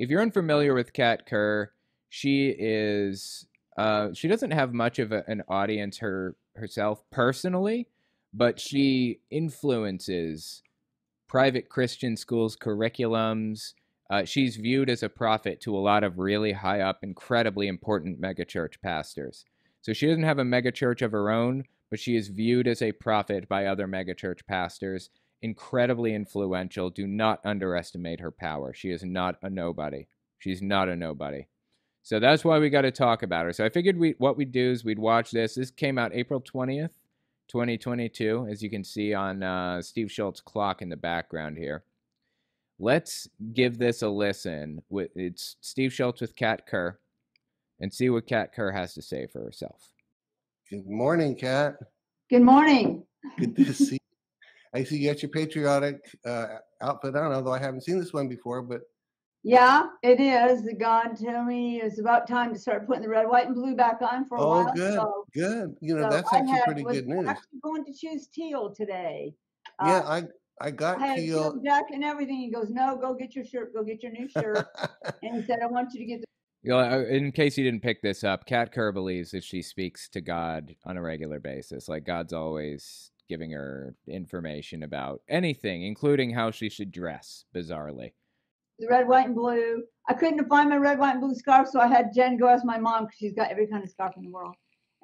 If you're unfamiliar with Kat Kerr, she is she doesn't have much of an audience herself personally, but she influences private Christian schools' curriculums. She's viewed as a prophet to a lot of really high up, incredibly important megachurch pastors. So she doesn't have a megachurch of her own, but she is viewed as a prophet by other megachurch pastors. Incredibly influential. Do not underestimate her power. She is not a nobody. She's not a nobody. So that's why we got to talk about her. So I figured what we'd do is we'd watch this. This came out April 20th, 2022, as you can see on Steve Schultz's clock in the background here. Let's give this a listen. It's Steve Schultz with Kat Kerr, and see what Kat Kerr has to say for herself. Good morning, Kat. Good morning. Good to see you. I see you got your patriotic outfit on, although I haven't seen this one before, but. Yeah, it is. God told me it's about time to start putting the red, white, and blue back on for a while. Oh, good, so, good. You know, so that's actually pretty good news. I'm actually going to choose teal today. Yeah, I got teal. Teal jacket and everything. He goes, no, go get your shirt. Go get your new shirt. And he said, I want you to get the. You know, in case you didn't pick this up, Kat Kerr believes that she speaks to God on a regular basis. Like God's always giving her information about anything, including how she should dress, bizarrely. The red, white, and blue. I couldn't find my red, white, and blue scarf, so I had Jen go ask my mom because she's got every kind of scarf in the world.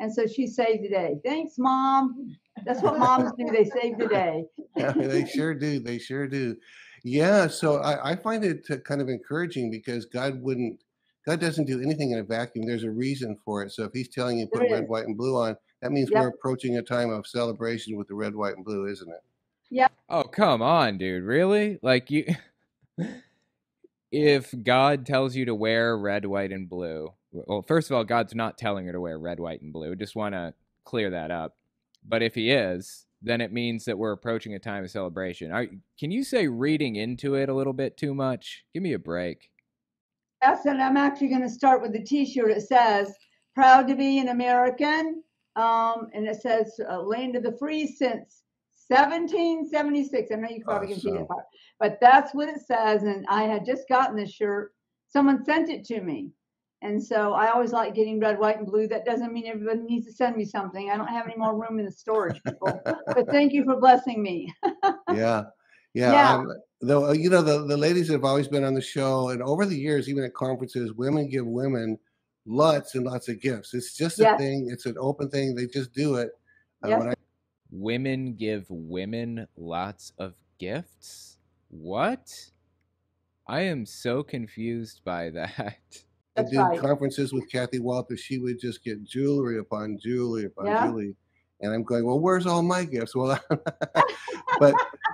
And so she saved the day. Thanks, Mom. That's what moms do. They save the day. Yeah, they sure do. They sure do. Yeah, so I find it kind of encouraging because God doesn't do anything in a vacuum. There's a reason for it. So if he's telling you to put red, white, and blue on, that means we're approaching a time of celebration with the red, white, and blue, isn't it? Yeah. Oh, come on, dude. Really? Like you, if God tells you to wear red, white, and blue, well, first of all, God's not telling her to wear red, white, and blue. Just want to clear that up. But if he is, then it means that we're approaching a time of celebration. Can you say reading into it a little bit too much? Give me a break. Yes, and I'm actually going to start with the T-shirt. It says, proud to be an American. And it says, land of the free since 1776. I know you probably can see that part, but that's what it says. And I had just gotten this shirt. Someone sent it to me. And so I always like getting red, white, and blue. That doesn't mean everybody needs to send me something. I don't have any more room in the storage, people. But thank you for blessing me. Yeah. Though, you know, the ladies have always been on the show, and over the years, even at conferences, women give women lots and lots of gifts. It's just a thing. It's an open thing. They just do it. Women give women lots of gifts? What? I am so confused by that. I did conferences with Kathy Walters. She would just get jewelry upon jewelry upon jewelry. And I'm going, well, where's all my gifts? Well,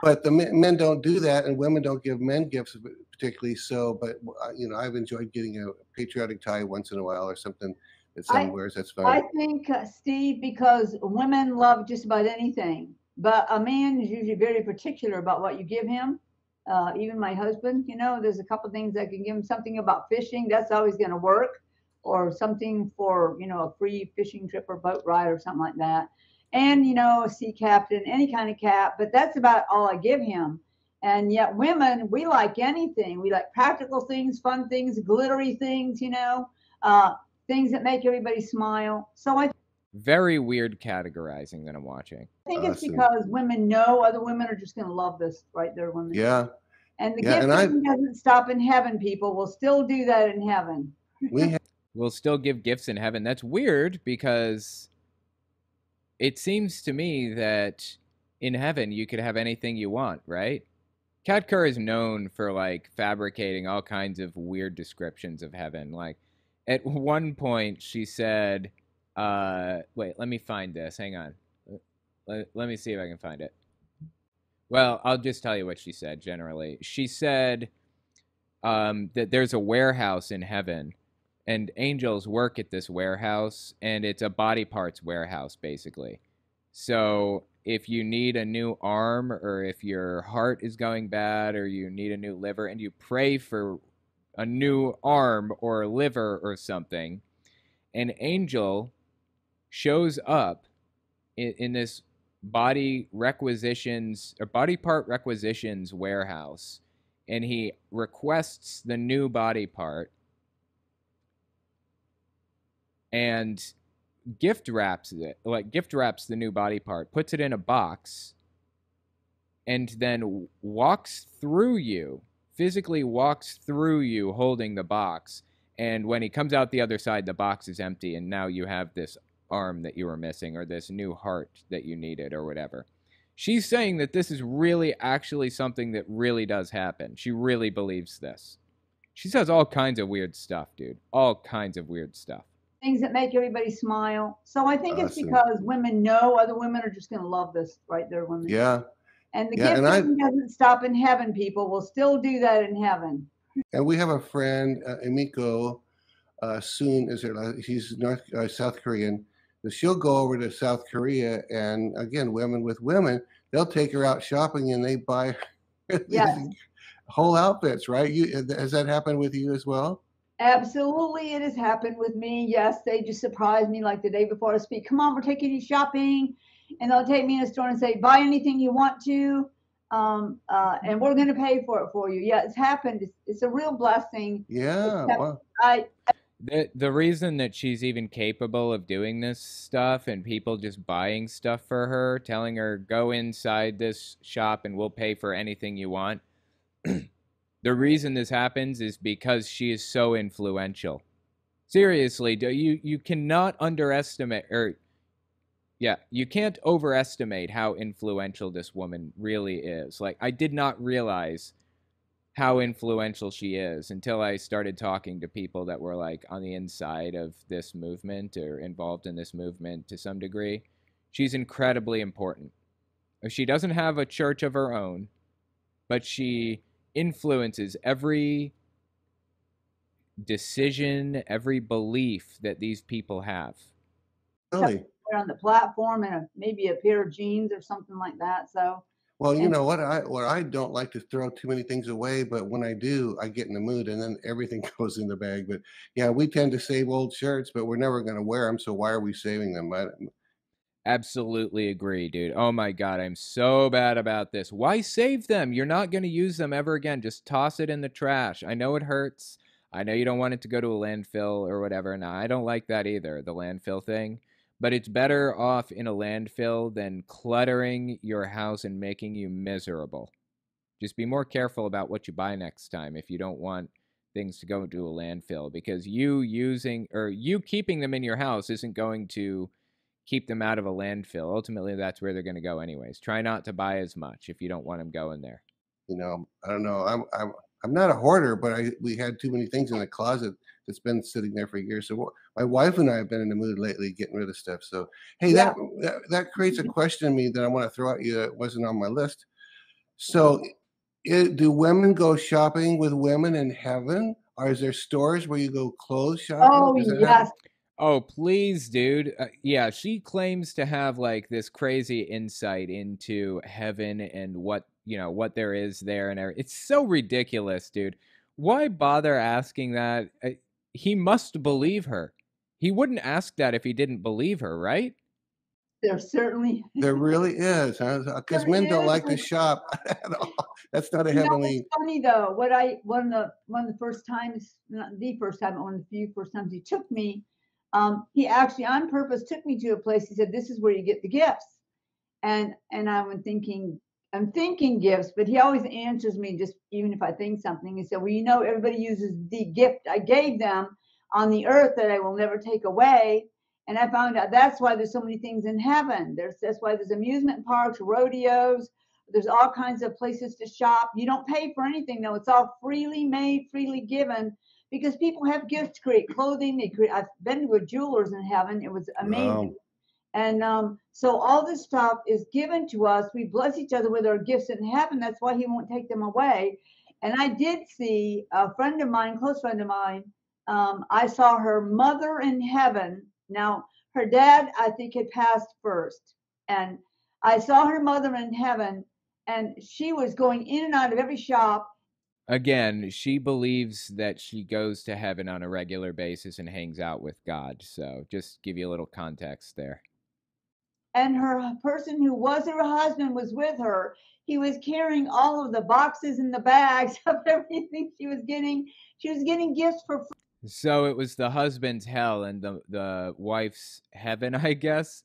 but the men don't do that, and women don't give men gifts particularly. So, but you know, I've enjoyed getting a patriotic tie once in a while or something that someone wears. That's fine. I think, Steve, because women love just about anything, but a man is usually very particular about what you give him. Even my husband, you know, there's a couple things I can give him. Something about fishing, that's always going to work, or something for, you know, a free fishing trip or boat ride or something like that. And, you know, a sea captain, any kind of cap, but that's about all I give him. And yet women, we like anything. We like practical things, fun things, glittery things, you know, things that make everybody smile. So very weird categorizing that I'm watching. I think it's because women know other women are just going to love this right there. Women. Yeah. And the gifting doesn't stop in heaven, people. We'll still do that in heaven. We'll still give gifts in heaven. That's weird because it seems to me that in heaven you could have anything you want, right? Kat Kerr is known for, like, fabricating all kinds of weird descriptions of heaven. Like, at one point she said... wait, let me find this. Hang on. Let me see if I can find it. Well, I'll just tell you what she said generally. She said that there's a warehouse in heaven and angels work at this warehouse, and it's a body parts warehouse, basically. So if you need a new arm, or if your heart is going bad, or you need a new liver, and you pray for a new arm or liver or something, an angel shows up in this body requisitions or body part requisitions warehouse and he requests the new body part and gift wraps it, like gift wraps the new body part, puts it in a box, and then walks through you, physically walks through you holding the box. And when he comes out the other side, the box is empty, and now you have this arm that you were missing or this new heart that you needed or whatever. She's saying that this is really actually something that really does happen. She really believes this. She says all kinds of weird stuff, dude. All kinds of weird stuff. Things that make everybody smile. So I think it's because women know other women are just going to love this right there. Women. Yeah. And the gift doesn't stop in heaven, people. We'll still do that in heaven. And we have a friend, Emiko Soon, is her, she's South Korean. She'll go over to South Korea, and again, women with women, they'll take her out shopping and they buy her whole outfits, right? Has that happened with you as well? Absolutely, it has happened with me. Yes, they just surprise me, like the day before I speak. Come on, we're taking you shopping. And they'll take me in a store and say, buy anything you want to, and we're going to pay for it for you. Yeah, it's happened. It's a real blessing. Yeah. Wow. The reason that she's even capable of doing this stuff and people just buying stuff for her, telling her, go inside this shop and we'll pay for anything you want. The reason this happens is because she is so influential. Seriously, you cannot underestimate or... Yeah, you can't overestimate how influential this woman really is. Like, I did not realize how influential she is until I started talking to people that were, like, on the inside of this movement or involved in this movement to some degree. She's incredibly important. She doesn't have a church of her own, but she influences every decision, every belief that these people have. Really? On the platform and maybe a pair of jeans or something like that. So, well, you know what, I don't like to throw too many things away, but when I do, I get in the mood and then everything goes in the bag. But yeah, we tend to save old shirts, but we're never going to wear them, so why are we saving them? I absolutely agree, dude. Oh my God, I'm so bad about this. Why save them? You're not going to use them ever again. Just toss it in the trash. I know it hurts. I know you don't want it to go to a landfill or whatever, and I don't like that either, the landfill thing. But it's better off in a landfill than cluttering your house and making you miserable. Just be more careful about what you buy next time if you don't want things to go to a landfill, because you using or you keeping them in your house isn't going to keep them out of a landfill. Ultimately, that's where they're going to go anyways. Try not to buy as much if you don't want them going there. You know, I don't know. I'm not a hoarder, but we had too many things in the closet that's been sitting there for years. So my wife and I have been in the mood lately getting rid of stuff. So, hey, yeah. that creates a question in me that I want to throw at you that wasn't on my list. So do women go shopping with women in heaven? Or is there stores where you go clothes shopping? Oh, yes. Happen? Oh, please, dude. Yeah, she claims to have like this crazy insight into heaven and what, you know, what there is there. And it's so ridiculous, dude. Why bother asking that? He must believe her. He wouldn't ask that if he didn't believe her, right? There certainly is. There really is, huh? Because men don't like to shop at all. That's not a heavenly. It's funny though. What I one of the few first times he took me, he actually on purpose took me to a place. He said, "This is where you get the gifts," and I'm thinking gifts, but he always answers me just even if I think something. He said, well, you know, everybody uses the gift I gave them on the earth that I will never take away. And I found out that's why there's so many things in heaven. That's why there's amusement parks, rodeos. There's all kinds of places to shop. You don't pay for anything, though. It's all freely made, freely given, because people have gifts to create clothing. I've been to a jeweler's in heaven. It was amazing. Wow. And so all this stuff is given to us. We bless each other with our gifts in heaven. That's why he won't take them away. And I did see a friend of mine, close friend of mine. I saw her mother in heaven. Now, her dad, I think, had passed first. And I saw her mother in heaven, and she was going in and out of every shop. Again, she believes that she goes to heaven on a regular basis and hangs out with God. So just give you a little context there. and her person who was her husband was with her. He was carrying all of the boxes and the bags of everything she was getting. She was getting gifts for free. So it was the husband's hell and the wife's heaven, I guess.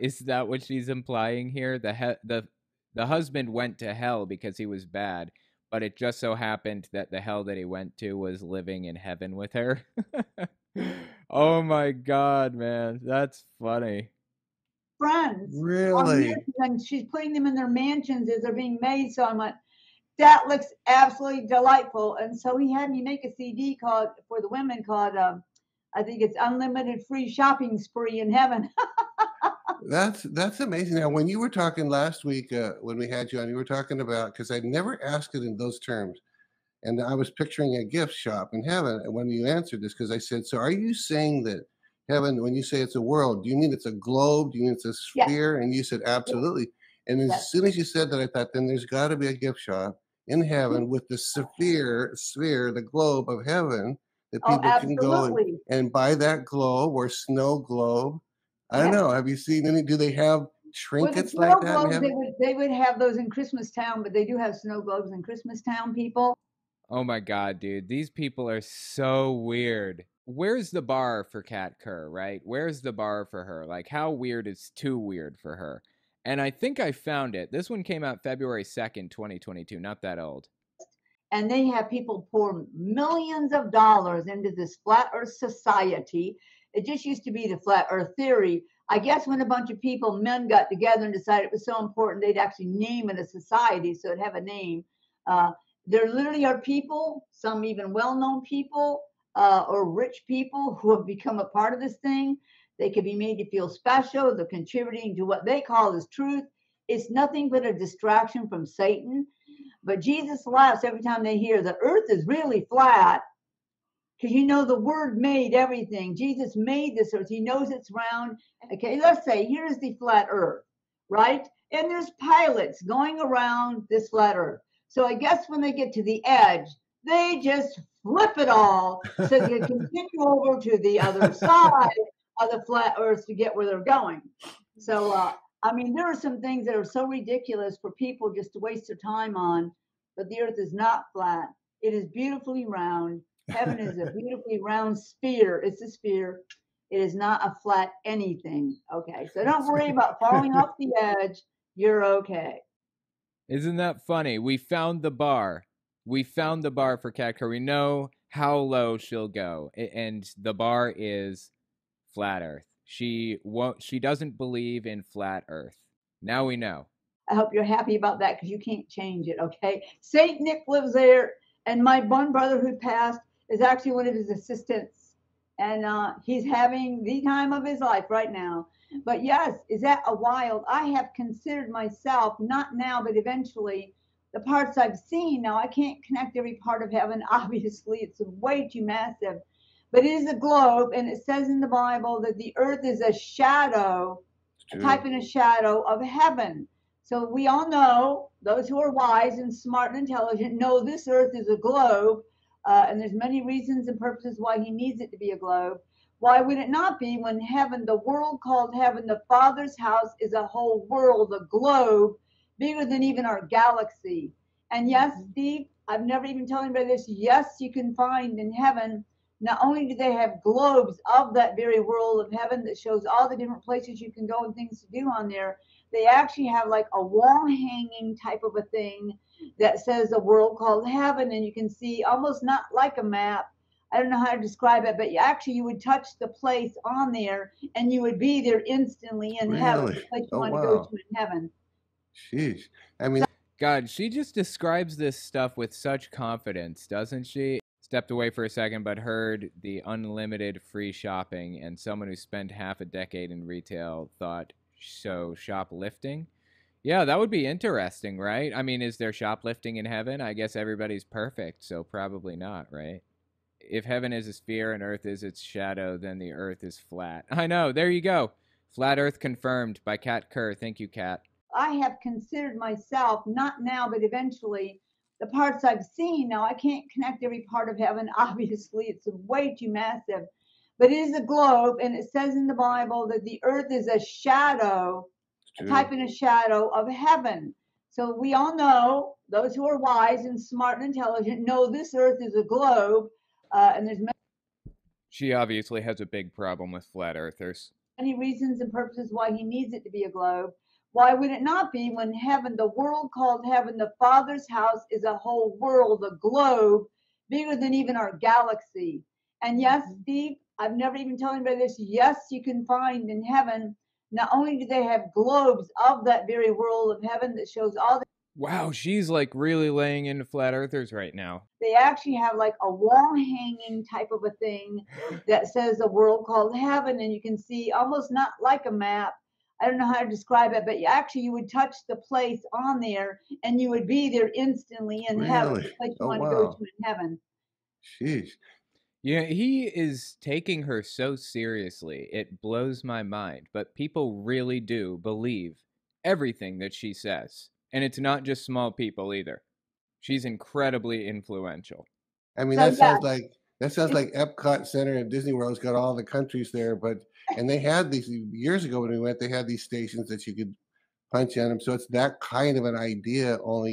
Is that what she's implying here? The husband went to hell because he was bad, but it just so happened that the hell that he went to was living in heaven with her. Oh my God, man. That's funny. Friends. Really? And she's putting them in their mansions as they're being made. So I'm like, that looks absolutely delightful. And so he had me make a CD called, for the women, called, I think it's Unlimited Free Shopping Spree in Heaven. That's amazing. Now, when you were talking last week, when we had you on, you were talking about, because I'd never asked it in those terms. And I was picturing a gift shop in heaven when you answered this, because I said, so are you saying that heaven, when you say it's a world, do you mean it's a globe? Do you mean it's a sphere? Yeah. And you said, absolutely. Yeah. And as soon as you said that, I thought, then there's got to be a gift shop in heaven with the sphere, the globe of heaven, that people can go and buy that globe or snow globe. I don't know. Have you seen any? Do they have trinkets like that? Globes, they would have those in Christmastown, but they do have snow globes in Christmastown, people. Oh my God, dude. These people are so weird. Where's the bar for Kat Kerr, right? Where's the bar for her? Like, how weird is too weird for her? And I think I found it. This one came out February 2nd, 2022. Not that old. And they have people pour millions of dollars into this flat earth society. It just used to be the flat earth theory. I guess when a bunch of people, men, got together and decided it was so important, they'd actually name it a society, so it'd have a name. There literally are people, some even well-known people or rich people, who have become a part of this thing. They can be made to feel special. They're contributing to what they call is truth. It's nothing but a distraction from Satan. But Jesus laughs every time they hear the earth is really flat. Because you know the word made everything. Jesus made this earth. He knows it's round. Okay, let's say here's the flat earth, right? And there's pilots going around this flat earth. So I guess when they get to the edge, they just flip it all so they continue over to the other side of the flat earth to get where they're going. So, I mean, there are some things that are so ridiculous for people just to waste their time on, but the earth is not flat. It is beautifully round. Heaven is a beautifully round sphere. It's a sphere. It is not a flat anything. Okay, so don't worry about falling off the edge. You're okay. Isn't that funny? We found the bar. We found the bar for Kat Kerr. We know how low she'll go, and the bar is flat Earth. She won't. She doesn't believe in flat Earth. Now we know. I hope you're happy about that, because you can't change it. Okay, Saint Nick lives there, and my one brother who passed is actually one of his assistants, and he's having the time of his life right now. But yes, is that a wild? I have considered myself, not now, but eventually, the parts I've seen. Now, I can't connect every part of heaven, obviously. It's way too massive. But it is a globe, and it says in the Bible that the earth is a shadow, a type in a shadow of heaven. So we all know, those who are wise and smart and intelligent know this earth is a globe. And there's many reasons and purposes why he needs it to be a globe. Why would it not be when heaven, the world called heaven, the Father's house, is a whole world, a globe, bigger than even our galaxy? And yes, Steve, I've never even told anybody this. Yes, you can find in heaven, not only do they have globes of that very world of heaven that shows all the different places you can go and things to do on there, they actually have like a wall hanging type of a thing that says a world called heaven, and you can see almost not like a map. I don't know how to describe it, but you would touch the place on there, and you would be there instantly in heaven, the place you want to go to in heaven. Sheesh. I mean, God, she just describes this stuff with such confidence, doesn't she? Stepped away for a second, but heard the unlimited free shopping, and someone who spent half a decade in retail thought, so shoplifting? Yeah, that would be interesting, right? I mean, is there shoplifting in heaven? I guess everybody's perfect, so probably not, right? If heaven is a sphere and earth is its shadow, then the earth is flat. I know, there you go. Flat Earth confirmed by Kat Kerr. Thank you, Kat. I have considered myself, not now, but eventually, the parts I've seen. Now, I can't connect every part of heaven, obviously. It's way too massive. but it is a globe, and it says in the Bible that the earth is a shadow, a type in a shadow of heaven. So we all know, those who are wise and smart and intelligent know this earth is a globe, and there's many. She obviously has a big problem with flat earthers. Many reasons and purposes why he needs it to be a globe. Why would it not be when heaven, the world called heaven, the Father's house is a whole world, a globe, bigger than even our galaxy? And yes, Steve, I've never even told anybody this. Yes, you can find in heaven, not only do they have globes of that very world of heaven that shows all the... Wow, she's like really laying into flat earthers right now. They actually have like a wall hanging type of a thing that says a world called heaven, and you can see almost not like a map. I don't know how to describe it, but you actually, you would touch the place on there and you would be there instantly in heaven. It's like you want to go to in heaven. Sheesh. Yeah, he is taking her so seriously. It blows my mind. But people really do believe everything that she says. And it's not just small people either. She's incredibly influential. I mean, that sounds like Epcot Center and Disney World's got all the countries there. But and they had these years ago when we went. They had these stations that you could punch on them. So it's that kind of an idea. Only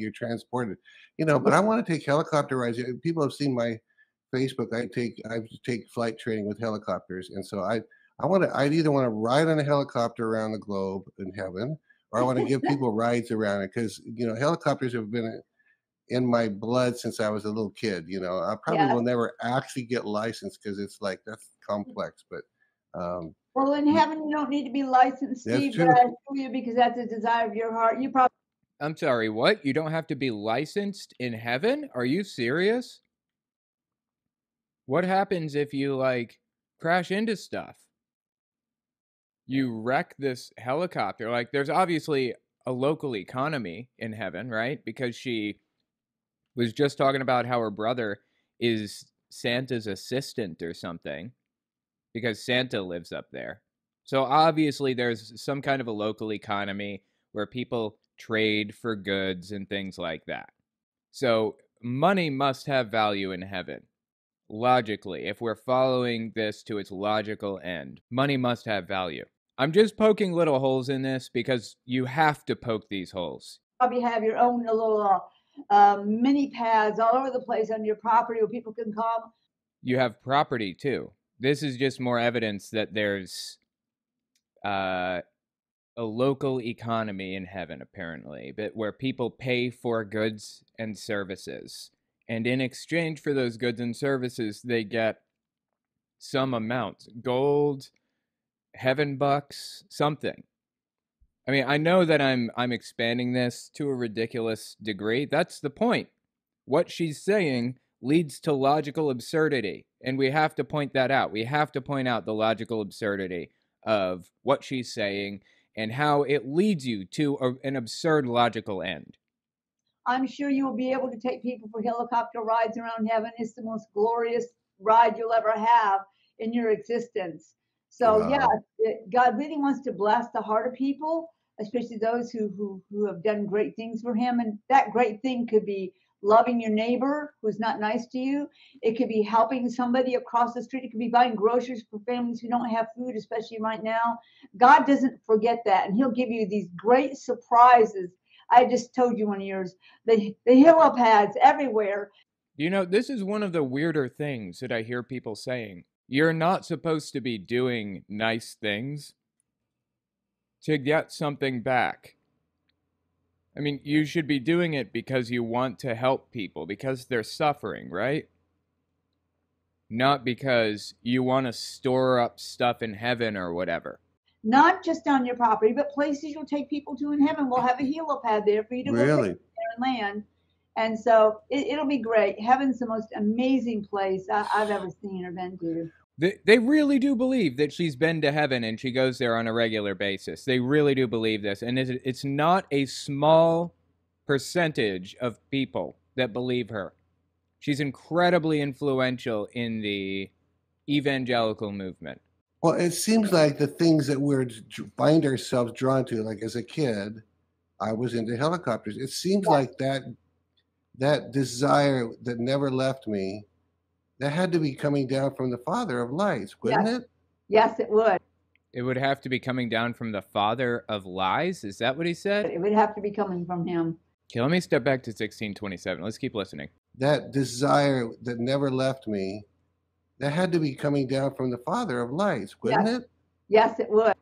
you're transported. You know. But I want to take helicopter rides. People have seen my Facebook. I take flight training with helicopters, and so I'd either want to ride on a helicopter around the globe in heaven, or I want to give people rides around it, because you know helicopters have been in my blood since I was a little kid. You know, I probably will never actually get licensed because it's like that's complex. But well, in heaven you don't need to be licensed, Steve. But I assure you, because that's a desire of your heart. You probably. I'm sorry. What? You don't have to be licensed in heaven? Are you serious? What happens if you, like, crash into stuff? You wreck this helicopter. Like, there's obviously a local economy in heaven, right? Because she was just talking about how her brother is Santa's assistant or something, because Santa lives up there. So, obviously, there's some kind of a local economy where people trade for goods and things like that. So, money must have value in heaven. Logically, if we're following this to its logical end, money must have value. I'm just poking little holes in this because you have to poke these holes. Probably have your own little mini pads all over the place on your property where people can come. You have property too. This is just more evidence that there's a local economy in heaven, apparently, but where people pay for goods and services. And in exchange for those goods and services, they get some amount. Gold, heaven bucks, something. I mean, I know that I'm expanding this to a ridiculous degree. That's the point. What she's saying leads to logical absurdity. And we have to point that out. We have to point out the logical absurdity of what she's saying and how it leads you to an absurd logical end. I'm sure you will be able to take people for helicopter rides around heaven. It's the most glorious ride you'll ever have in your existence. So, God really wants to bless the heart of people, especially those who have done great things for him. And that great thing could be loving your neighbor who's not nice to you. It could be helping somebody across the street. It could be buying groceries for families who don't have food, especially right now. God doesn't forget that, and he'll give you these great surprises. I just told you one of yours, the helo pads everywhere. You know, this is one of the weirder things that I hear people saying. You're not supposed to be doing nice things to get something back. I mean, you should be doing it because you want to help people, because they're suffering, right? Not because you want to store up stuff in heaven or whatever. Not just on your property, but places you'll take people to in heaven. We'll have a helipad there for you to go there and land. And so it'll be great. Heaven's the most amazing place I've ever seen or been to. They really do believe that she's been to heaven and she goes there on a regular basis. They really do believe this. And it's not a small percentage of people that believe her. She's incredibly influential in the evangelical movement. Well, it seems like the things that we find ourselves drawn to, like as a kid, I was into helicopters. It seems like that desire that never left me That had to be coming down from the Father of lies, wouldn't it? Yes, it would. It would have to be coming down from the Father of lies? Is that what he said? It would have to be coming from him. Okay, let me step back to 1627. Let's keep listening. That desire that never left me, that had to be coming down from the Father of lies, wouldn't it? Yes, it would.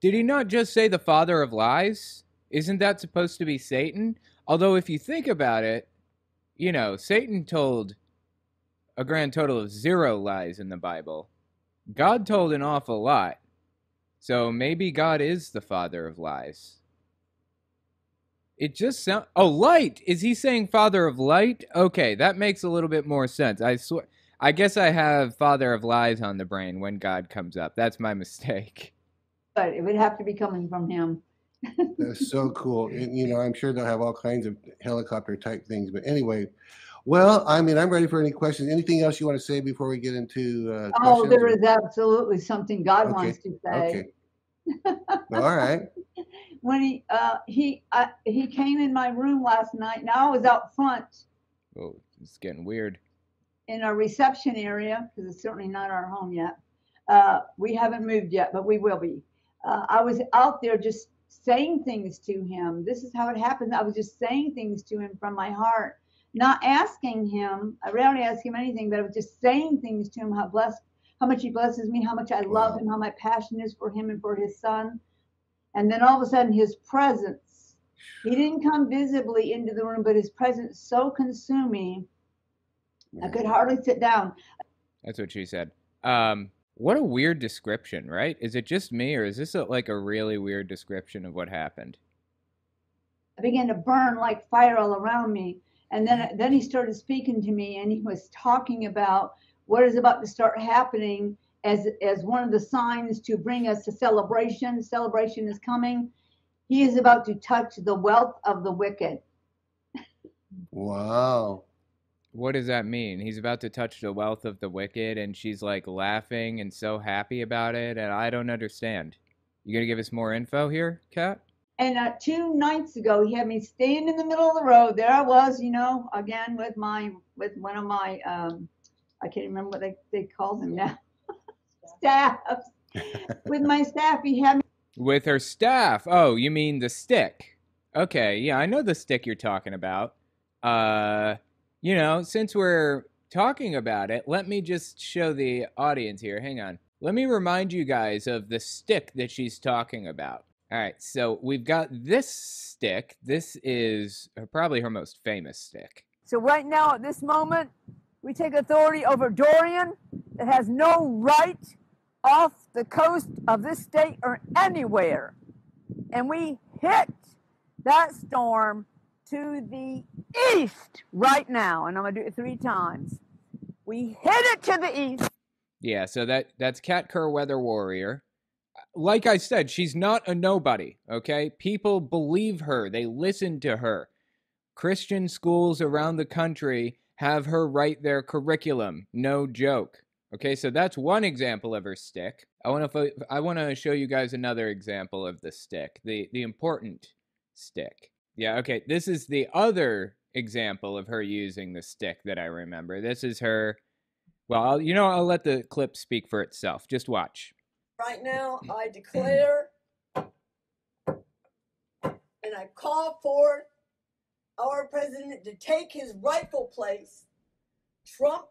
Did he not just say the Father of lies? Isn't that supposed to be Satan? Although if you think about it, you know, Satan told a grand total of 0 lies in the Bible. God told an awful lot. So maybe God is the father of lies. It just sounds... Oh, light! Is he saying father of light? Okay, that makes a little bit more sense. I swear, I guess I have father of lies on the brain when God comes up. That's my mistake. But it would have to be coming from him. That's so cool. And, you know, I'm sure they'll have all kinds of helicopter type things. But anyway, well, I mean, I'm ready for any questions. Anything else you want to say before we get into questions? Oh, there is absolutely something God wants to say. Okay. All right. When he came in my room last night. Now I was out front. Oh, it's getting weird. In our reception area, because it's certainly not our home yet. We haven't moved yet, but we will be. I was out there just saying things to him. This is how it happens. I was just saying things to him from my heart, not asking him. I rarely ask him anything, but I was just saying things to him, how much he blesses me, how much I love him, how my passion is for him and for his son. And then all of a sudden his presence, he didn't come visibly into the room, but his presence so consuming, I could hardly sit down. That's what she said. What a weird description, right? Is it just me, or is this like a really weird description of what happened? I began to burn like fire all around me. And then he started speaking to me, and he was talking about what is about to start happening as one of the signs to bring us to celebration. Celebration is coming. He is about to touch the wealth of the wicked. Wow. What does that mean? He's about to touch the wealth of the wicked, and she's like laughing and so happy about it, and I don't understand. You gonna give us more info here, Kat? And 2 nights ago, he had me stand in the middle of the road. There I was, you know, again with one of my I can't remember what they called them now. Staffs. With my staff, he had me. With her staff. Oh, you mean the stick? Okay, yeah, I know the stick you're talking about. You know, since we're talking about it, let me just show the audience here. Hang on. Let me remind you guys of the stick that she's talking about. All right, so we've got this stick. This is probably her most famous stick. So right now at this moment, we take authority over Dorian that has no right off the coast of this state or anywhere. And we hit that storm to the east right now, and I'm gonna do it 3 times. We hit it to the east. Yeah, so that's Kat Kerr, weather warrior. Like I said, she's not a nobody. Okay, people believe her. They listen to her. Christian schools around the country have her write their curriculum. No joke. Okay, so that's one example of her stick. I want to show you guys another example of the stick, the important stick. Yeah, okay, this is the other example of her using the stick that I remember. This is her, well, I'll let the clip speak for itself. Just watch. Right now, I declare and I call for our president to take his rightful place, Trump,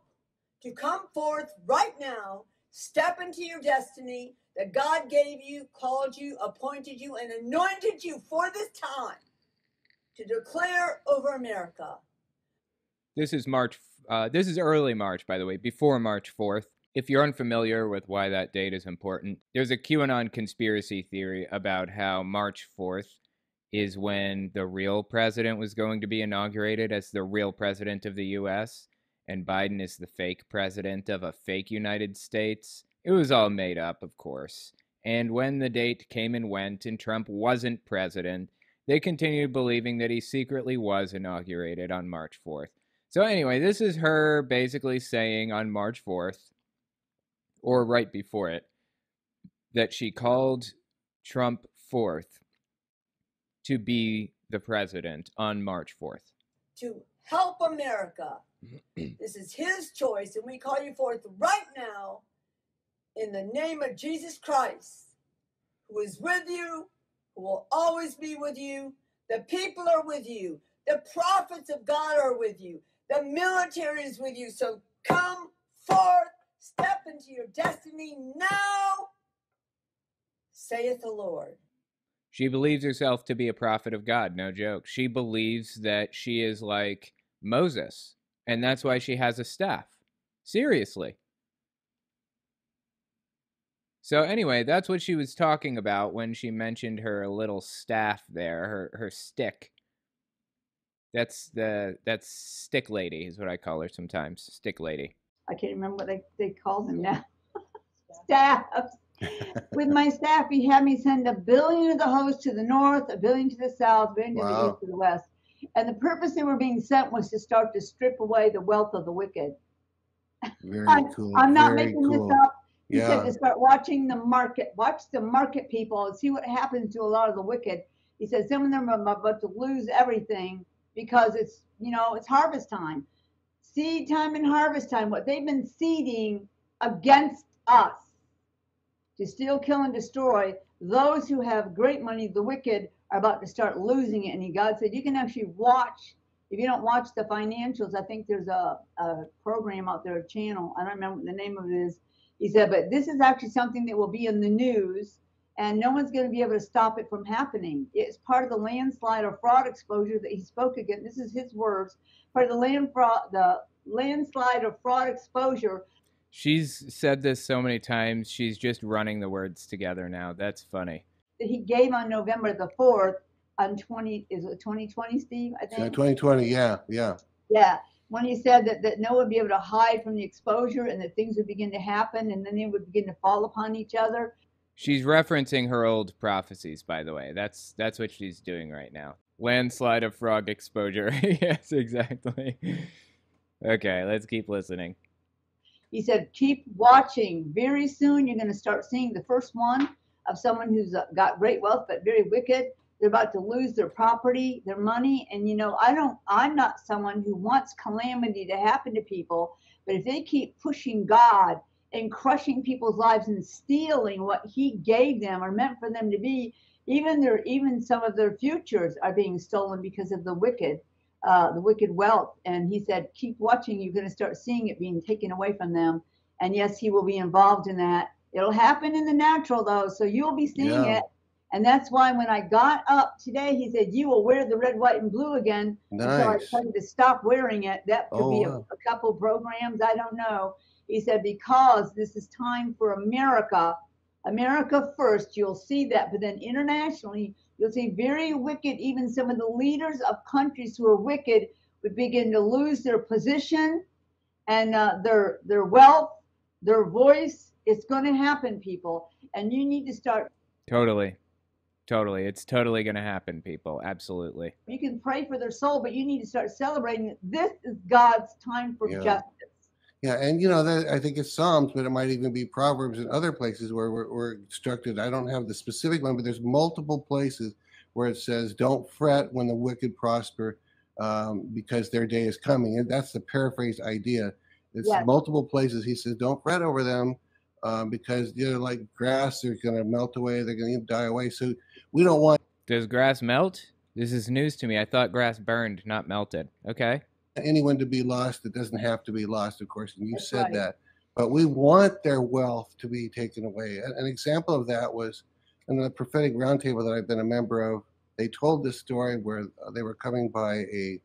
to come forth right now, step into your destiny that God gave you, called you, appointed you, and anointed you for this time. To declare over America. This is March. This is early March, by the way, before March 4th. If you're unfamiliar with why that date is important, there's a QAnon conspiracy theory about how March 4th is when the real president was going to be inaugurated as the real president of the U.S., and Biden is the fake president of a fake United States. It was all made up, of course. And when the date came and went and Trump wasn't president, they continued believing that he secretly was inaugurated on March 4th. So anyway, this is her basically saying on March 4th, or right before it, that she called Trump forth to be the president on March 4th. To Help America. This is his choice, and we call you forth right now in the name of Jesus Christ, who is with you, who will always be with you. The people are with you. The prophets of God are with you. The military is with you. So come forth, step into your destiny now, saith the Lord. She believes herself to be a prophet of God, no joke. She believes that she is like Moses, and that's why she has a staff. Seriously. So anyway, that's what she was talking about when she mentioned her little staff there, her stick. That's stick lady is what I call her sometimes, stick lady. I can't remember what they call them now. Staffs. With my staff, he had me send 1 billion of the hosts to the north, 1 billion to the south, 1 billion to the east, to the west. And the purpose they were being sent was to start to strip away the wealth of the wicked. Very cool. I'm not making this up. He said to start watching the market. Watch the market, people, and see what happens to a lot of the wicked. He said some of them are about to lose everything because it's, you know, it's harvest time. Seed time and harvest time. What they've been seeding against us. To steal, kill, and destroy, those who have great money, the wicked, are about to start losing it. And God said, you can actually watch. If you don't watch the financials, I think there's a program out there, a channel. I don't remember what the name of it is. He said, but this is actually something that will be in the news, and no one's going to be able to stop it from happening. It's part of the landslide or fraud exposure that he spoke against. This is his words. Part of the landslide or fraud exposure. She's said this so many times, she's just running the words together now. That's funny. He gave on November the 4th on 2020, Steve, I think? 2020, yeah. Yeah, when he said that no one would be able to hide from the exposure and that things would begin to happen and then they would begin to fall upon each other. She's referencing her old prophecies, by the way. That's what she's doing right now. Landslide of frog exposure. Yes, exactly. Okay, let's keep listening. He said, keep watching. Very soon, you're going to start seeing the first one of someone who's got great wealth, but very wicked. They're about to lose their property, their money. And, you know, I'm not someone who wants calamity to happen to people. But if they keep pushing God and crushing people's lives and stealing what he gave them or meant for them to be, even some of their futures are being stolen because of the wicked wealth. And he said, keep watching. You're going to start seeing it being taken away from them. And yes, he will be involved in that. It'll happen in the natural, though, so you'll be seeing it. And that's why when I got up today, he said, you will wear the red, white, and blue again. Nice. Until I tell you to stop wearing it. That could be a couple programs. I don't know. He said, because this is time for America. America first. You'll see that. But then internationally, you'll see very wicked, even some of the leaders of countries who are wicked would begin to lose their position and their wealth, their voice. It's going to happen, people. And you need to start. Totally. It's totally going to happen, people. Absolutely. You can pray for their soul, but you need to start celebrating that this is God's time for justice. Yeah, and you know, that, I think it's Psalms, but it might even be Proverbs and other places where we're instructed. I don't have the specific one, but there's multiple places where it says, don't fret when the wicked prosper because their day is coming. And that's the paraphrase idea. It's multiple places. He says, don't fret over them because they're like grass. They're going to melt away. They're going to die away. So we don't want... Does grass melt? This is news to me. I thought grass burned, not melted. Okay. Anyone to be lost that doesn't have to be lost, of course, and you said that, but we want their wealth to be taken away. An example of that was in the prophetic roundtable that I've been a member of. They told this story where they were coming by a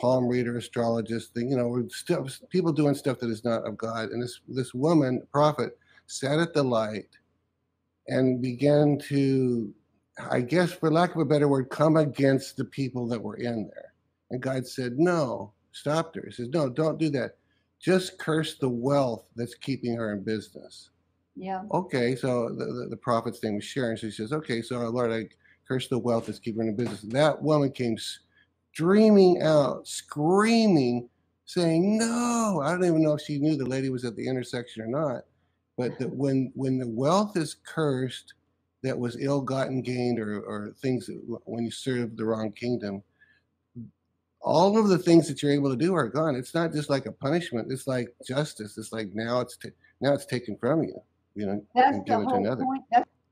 palm reader, astrologist thing, you know, people doing stuff that is not of God. And this woman, prophet, sat at the light and began to, I guess, for lack of a better word, come against the people that were in there. And God said, no, stopped her. He says, no, don't do that. Just curse the wealth that's keeping her in business. Yeah. Okay, so the prophet's name was Sharon. She says, okay, so Lord, I curse the wealth that's keeping her in business. And that woman came streaming out, screaming, saying, no. I don't even know if she knew the lady was at the intersection or not. But that when the wealth is cursed, that was ill-gotten gained or things that, when you serve the wrong kingdom, all of the things that you're able to do are gone. It's not just like a punishment. It's like justice. It's like now it's taken from you, you know, and given to another.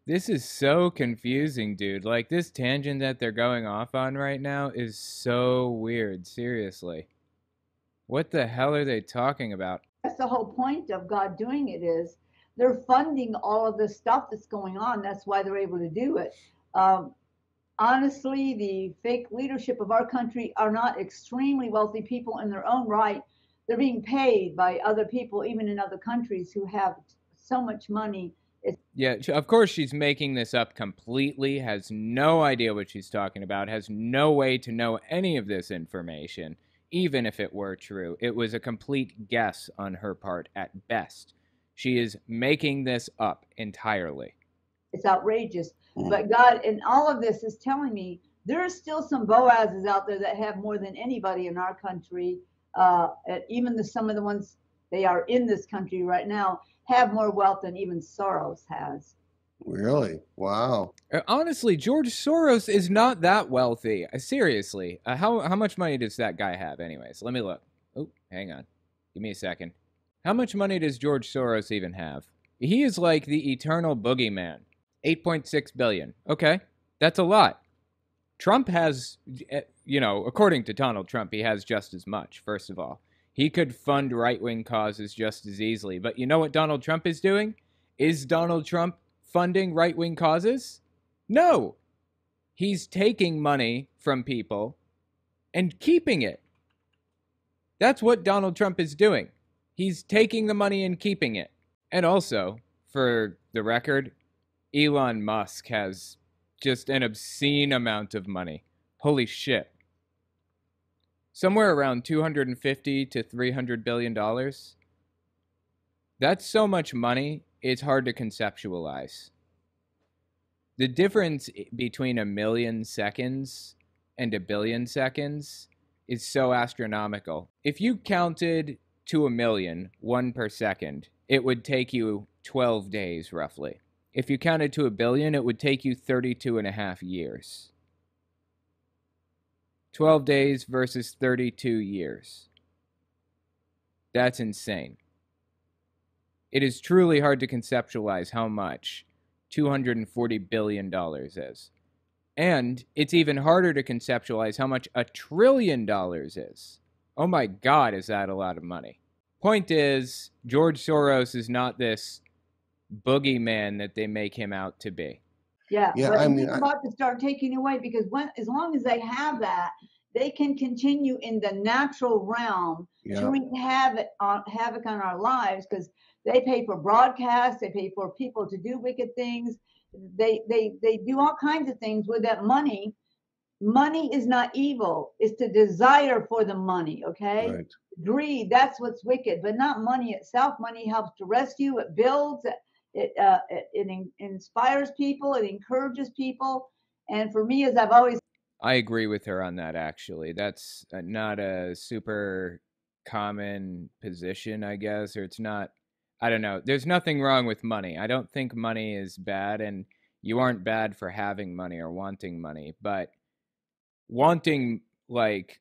This is so confusing, dude. Like, this tangent that they're going off on right now is so weird. Seriously. What the hell are they talking about? That's the whole point of God doing it, is they're funding all of the stuff that's going on. That's why they're able to do it. Honestly, the fake leadership of our country are not extremely wealthy people in their own right. They're being paid by other people, even in other countries, who have so much money. Yeah, of course she's making this up completely, has no idea what she's talking about, has no way to know any of this information, even if it were true. It was a complete guess on her part at best. She is making this up entirely. It's outrageous. But God, and all of this is telling me there are still some Boazes out there that have more than anybody in our country, even some of the ones they are in this country right now, have more wealth than even Soros has. Really? Wow. Honestly, George Soros is not that wealthy. Seriously. How much money does that guy have anyways? Let me look. Oh, hang on. Give me a second. How much money does George Soros even have? He is like the eternal boogeyman. 8.6 billion. Okay. That's a lot. Trump has, you know, according to Donald Trump, he has just as much, first of all. He could fund right-wing causes just as easily. But you know what Donald Trump is doing? Is Donald Trump funding right-wing causes? No. He's taking money from people and keeping it. That's what Donald Trump is doing. He's taking the money and keeping it. And also, for the record, Elon Musk has just an obscene amount of money. Holy shit. Somewhere around $250 to $300 billion. That's so much money, it's hard to conceptualize. The difference between a million seconds and a billion seconds is so astronomical. If you counted to a million, one per second, it would take you 12 days, roughly. If you counted to a billion, it would take you 32 and a half years. 12 days versus 32 years. That's insane. It is truly hard to conceptualize how much $240 billion is. And it's even harder to conceptualize how much $1 trillion is. Oh my God, is that a lot of money? Point is, George Soros is not this boogeyman that they make him out to be. Yeah, but I mean, it's about to start taking away, because as long as they have that, they can continue in the natural realm to wreak havoc on our lives, because they pay for broadcasts, they pay for people to do wicked things, they do all kinds of things with that money. Money is not evil; it's the desire for the money. Okay, right. Greed, that's what's wicked, but not money itself. Money helps to rescue; it builds. It inspires people, it encourages people. And for me, as I've always... I agree with her on that, actually. That's not a super common position, I guess, or it's not... I don't know. There's nothing wrong with money. I don't think money is bad, and you aren't bad for having money or wanting money, but wanting, like,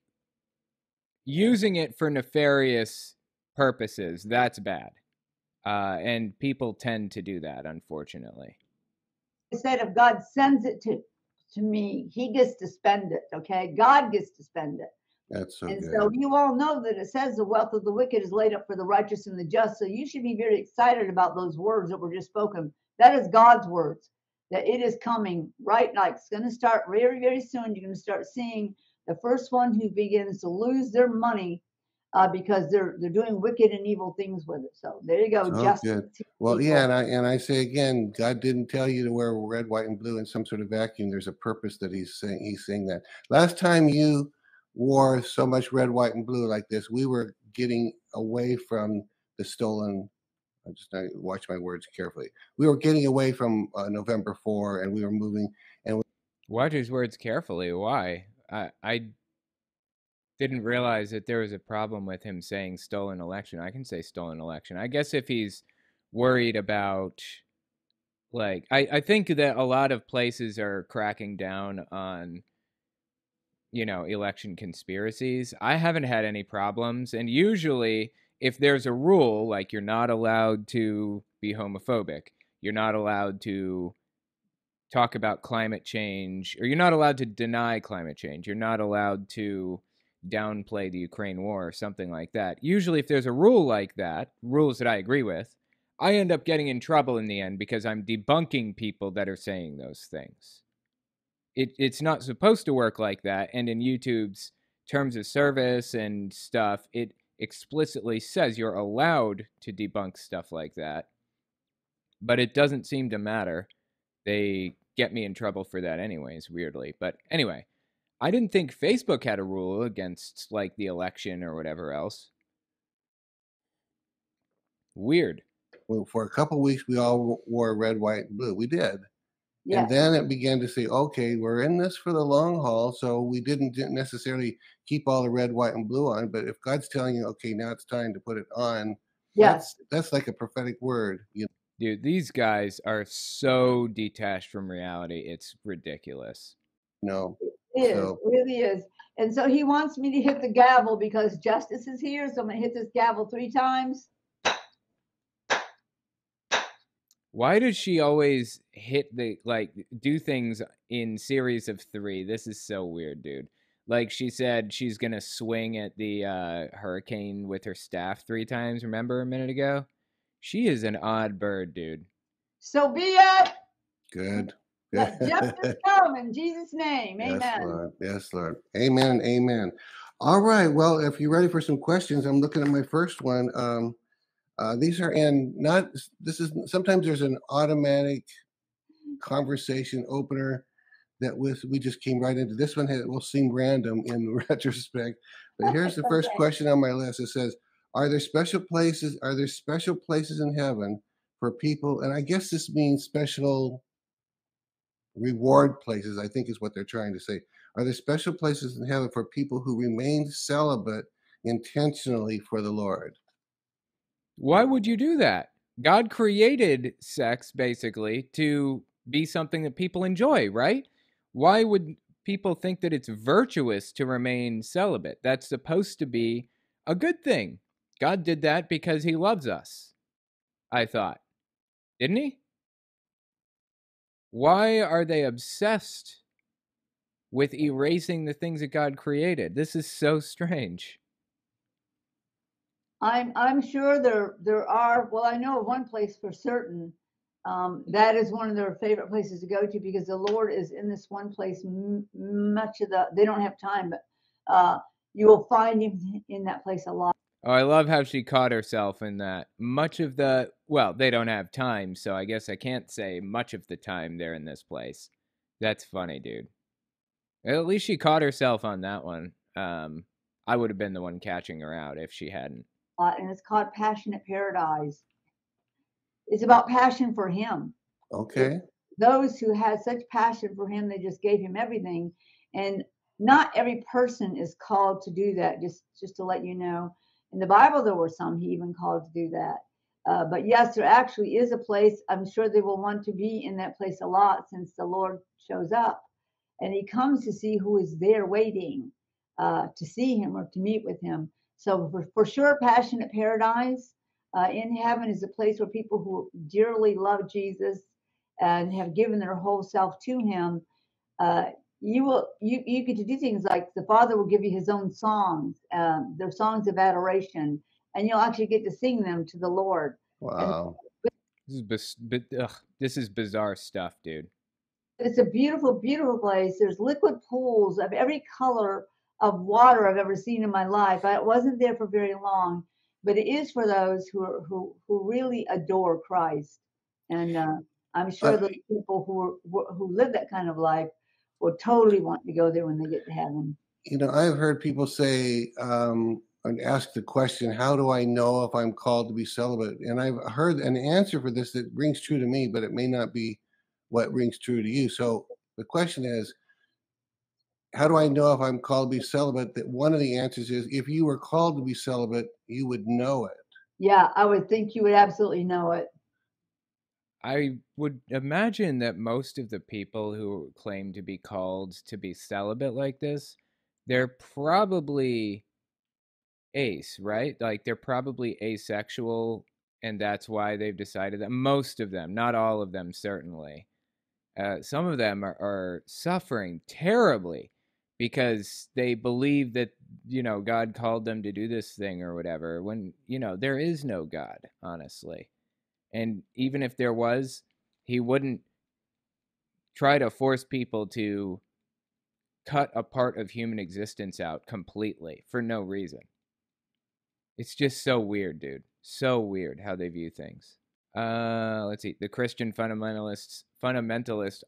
using it for nefarious purposes, that's bad. And people tend to do that, unfortunately. Instead of God sends it to me, he gets to spend it, okay? God gets to spend it. That's so good. So you all know that it says the wealth of the wicked is laid up for the righteous and the just. So you should be very excited about those words that were just spoken. That is God's words, that it is coming right now. It's going to start very, very soon. You're going to start seeing the first one who begins to lose their money because they're doing wicked and evil things with it. So there you go. Oh, good. Well, yeah, and I say again, God didn't tell you to wear red, white, and blue in some sort of vacuum. There's a purpose that he's saying that. Last time you wore so much red, white, and blue like this, we were getting away from the stolen. I'm just not watch my words carefully. We were getting away from November 4, and we were moving. And watch his words carefully. Why? I didn't realize that there was a problem with him saying stolen election. I can say stolen election. I guess if he's worried about, like, I think that a lot of places are cracking down on you know, election conspiracies. I haven't had any problems. And usually if there's a rule, like you're not allowed to be homophobic, you're not allowed to talk about climate change, or you're not allowed to deny climate change, you're not allowed to downplay the Ukraine war or something like that. Usually if there's a rule like that, rules that I agree with, I end up getting in trouble in the end because I'm debunking people that are saying those things. It's not supposed to work like that. And in YouTube's terms of service and stuff, it explicitly says you're allowed to debunk stuff like that. But it doesn't seem to matter. They get me in trouble for that anyways, weirdly. But anyway, I didn't think Facebook had a rule against, like, the election or whatever else. Weird. Well, for a couple of weeks, we all wore red, white, and blue. We did. Yeah. And then it began to say, okay, we're in this for the long haul, so we didn't necessarily keep all the red, white, and blue on. But if God's telling you, okay, now it's time to put it on, yes, that's like a prophetic word, you know? Dude, these guys are so detached from reality. It's ridiculous. No. It is. So. It really is. And so he wants me to hit the gavel because justice is here. So I'm going to hit this gavel 3 times. Why does she always hit the, like, do things in series of 3? This is so weird, dude. Like, she said she's going to swing at the hurricane with her staff 3 times. Remember a minute ago? She is an odd bird, dude. So be it. Good. Let justice come in Jesus' name. Amen. Yes, Lord. Yes, Lord. Amen. Amen. All right. Well, if you're ready for some questions, I'm looking at my first one. These are in not, this is, sometimes there's an automatic conversation opener that we just came right into. This one will seem random in retrospect. But here's the first question on my list. It says, Are there special places in heaven for people? And I guess this means special reward places, I think is what they're trying to say. Are there special places in heaven for people who remain celibate intentionally for the Lord? Why would you do that? God created sex basically to be something that people enjoy, right? Why would people think that it's virtuous to remain celibate? That's supposed to be a good thing. God did that because he loves us, I thought. Didn't he? Why are they obsessed with erasing the things that God created? This is so strange. I'm sure there are, well, I know of one place for certain. That is one of their favorite places to go to because the Lord is in this one place much of the, they don't have time, but you will find him in that place a lot. Oh, I love how she caught herself in that. Much of the, well, they don't have time, so I guess I can't say much of the time they're in this place. That's funny, dude. At least she caught herself on that one. I would have been the one catching her out if she hadn't. And it's called Passionate Paradise. It's about passion for him. Okay. Those who had such passion for him, they just gave him everything. And not every person is called to do that, just to let you know. In the Bible, there were some he even called to do that. But yes, there actually is a place. I'm sure they will want to be in that place a lot since the Lord shows up. And he comes to see who is there waiting to see him or to meet with him. So for sure, Passionate Paradise in heaven is a place where people who dearly love Jesus and have given their whole self to him, you get to do things like the Father will give you his own songs, their songs of adoration, and you'll actually get to sing them to the Lord. Wow. And this is bizarre stuff, dude. It's a beautiful, beautiful place. There's liquid pools of every color of water I've ever seen in my life. I wasn't there for very long, but it is for those who really adore Christ. And I'm sure the people who live that kind of life will totally want to go there when they get to heaven. You know, I've heard people say and ask the question, how do I know if I'm called to be celibate? And I've heard an answer for this that rings true to me, but it may not be what rings true to you. So the question is, how do I know if I'm called to be celibate? That one of the answers is, if you were called to be celibate, you would know it. Yeah, I would think you would absolutely know it. I would imagine that most of the people who claim to be called to be celibate like this they're probably ace, right? Like they're probably asexual, and that's why they've decided that. Most of them, not all of them, certainly. Some of them are suffering terribly because they believe that, you know, God called them to do this thing or whatever, when, you know, there is no God, honestly. And even if there was, he wouldn't try to force people to cut a part of human existence out completely for no reason. It's just so weird, dude. So weird how they view things. Let's see. The Christian fundamentalist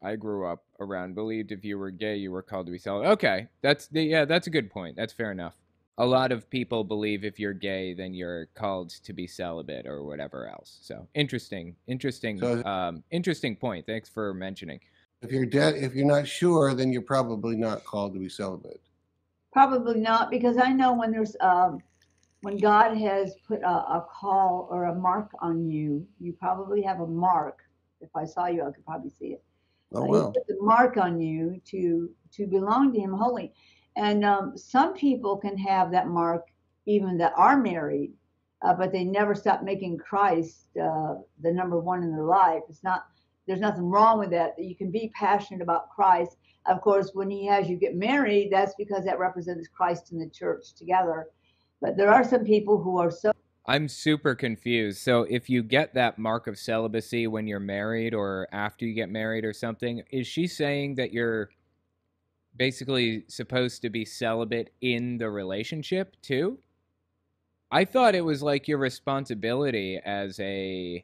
I grew up around believed if you were gay, you were called to be celibate. Okay, that's a good point. That's fair enough. A lot of people believe if you're gay, then you're called to be celibate or whatever else. So interesting point. Thanks for mentioning. If you're not sure, then you're probably not called to be celibate. Probably not, because I know when there's when God has put a call or a mark on you, you probably have a mark. If I saw you, I could probably see it. Oh, wow. He put the mark on you to belong to him wholly. And some people can have that mark, even that are married, but they never stop making Christ the number one in their life. There's nothing wrong with that. You can be passionate about Christ. Of course, when he has you get married, that's because that represents Christ and the church together. But there are some people who are so... I'm super confused. So if you get that mark of celibacy when you're married or after you get married or something, is she saying that you're basically supposed to be celibate in the relationship too? I thought it was like your responsibility as a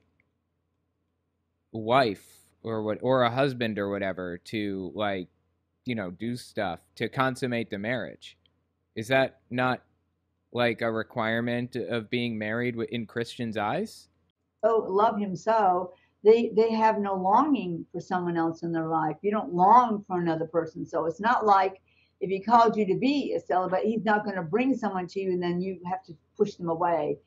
wife or a husband or whatever to, like, you know, do stuff to consummate the marriage. Is that not like a requirement of being married in Christian's eyes? Oh, love him so. They have no longing for someone else in their life. You don't long for another person. So it's not like if he called you to be a celibate, he's not going to bring someone to you and then you have to push them away.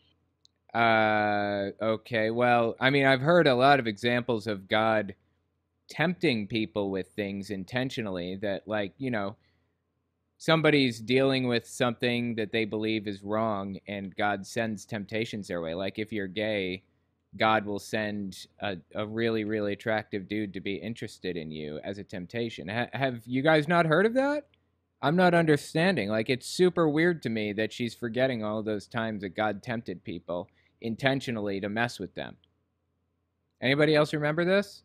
Okay. Well, I mean, I've heard a lot of examples of God tempting people with things intentionally that, like, you know, somebody's dealing with something that they believe is wrong, and God sends temptations their way. Like if you're gay, God will send a really, really attractive dude to be interested in you as a temptation. Have you guys not heard of that? I'm not understanding. Like, it's super weird to me that she's forgetting all those times that God tempted people intentionally to mess with them. Anybody else remember this?